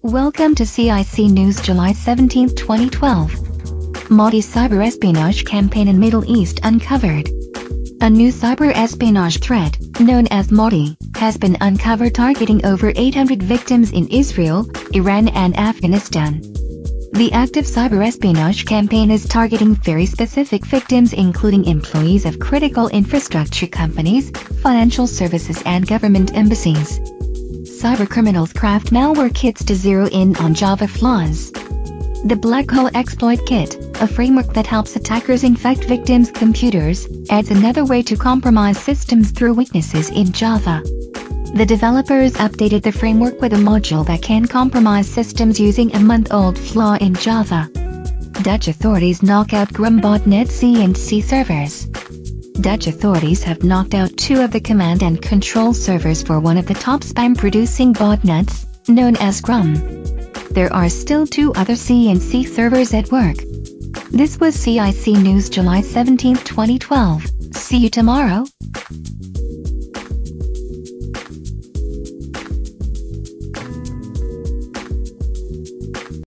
Welcome to CIC News July 17, 2012. Madi cyber espionage campaign in Middle East uncovered. A new cyber espionage threat, known as Madi, has been uncovered targeting over 800 victims in Israel, Iran and Afghanistan. The active cyber espionage campaign is targeting very specific victims including employees of critical infrastructure companies, financial services and government embassies. Cybercriminals craft malware kits to zero in on Java flaws. The Black Hole Exploit Kit, a framework that helps attackers infect victims' computers, adds another way to compromise systems through weaknesses in Java. The developers updated the framework with a module that can compromise systems using a month-old flaw in Java. Dutch authorities knock out Grum botnet CIC servers. Dutch authorities have knocked out two of the command and control servers for one of the top spam-producing botnets, known as Grum. There are still two other CIC servers at work. This was CIC News July 17, 2012. See you tomorrow.